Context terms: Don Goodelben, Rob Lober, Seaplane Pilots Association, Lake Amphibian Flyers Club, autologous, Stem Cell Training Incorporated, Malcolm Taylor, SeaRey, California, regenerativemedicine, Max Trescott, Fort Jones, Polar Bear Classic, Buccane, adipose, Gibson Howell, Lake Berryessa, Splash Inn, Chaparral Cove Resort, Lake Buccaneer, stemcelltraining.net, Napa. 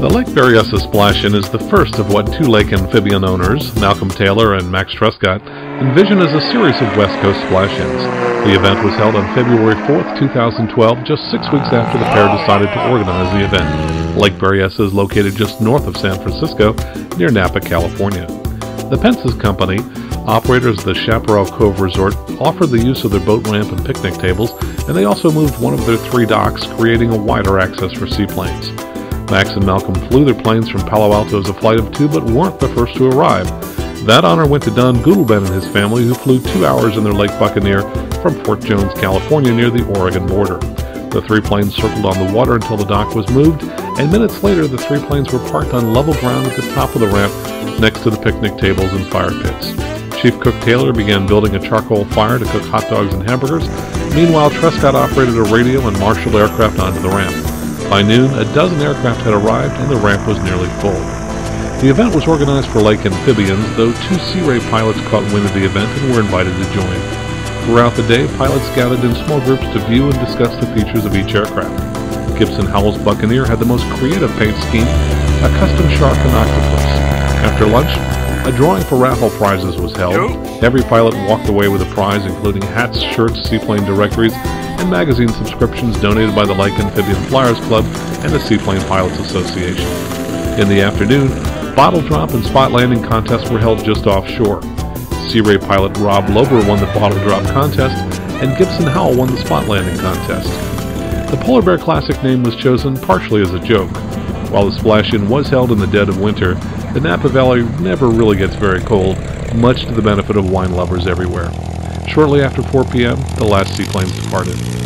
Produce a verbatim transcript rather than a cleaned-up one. The Lake Berryessa Splash Inn is the first of what two lake amphibian owners, Malcolm Taylor and Max Trescott, envision as a series of West Coast Splash Inns. The event was held on February fourth, two thousand twelve, just six weeks after the pair decided to organize the event. Lake Berryessa is located just north of San Francisco, near Napa, California. The Pence's company, operators of the Chaparral Cove Resort, offered the use of their boat ramp and picnic tables, and they also moved one of their three docks, creating a wider access for seaplanes. Max and Malcolm flew their planes from Palo Alto as a flight of two, but weren't the first to arrive. That honor went to Don Goodelben and his family, who flew two hours in their Lake Buccaneer from Fort Jones, California, near the Oregon border. The three planes circled on the water until the dock was moved, and minutes later the three planes were parked on level ground at the top of the ramp next to the picnic tables and fire pits. Chief Cook Taylor began building a charcoal fire to cook hot dogs and hamburgers. Meanwhile, Trescott operated a radio and marshaled aircraft onto the ramp. By noon, a dozen aircraft had arrived and the ramp was nearly full. The event was organized for lake amphibians, though two SeaRey pilots caught wind of the event and were invited to join. Throughout the day, pilots gathered in small groups to view and discuss the features of each aircraft. Gibson Howell's Buccaneer had the most creative paint scheme, a custom shark and octopus. After lunch, a drawing for raffle prizes was held. Every pilot walked away with a prize, including hats, shirts, seaplane directories, and magazine subscriptions donated by the Lake Amphibian Flyers Club and the Seaplane Pilots Association. In the afternoon, bottle drop and spot landing contests were held just offshore. SeaRey pilot Rob Lober won the bottle drop contest, and Gibson Howell won the spot landing contest. The Polar Bear Classic name was chosen partially as a joke. While the Splash Inn was held in the dead of winter, the Napa Valley never really gets very cold, much to the benefit of wine lovers everywhere. Shortly after four p m, the last seaplanes departed.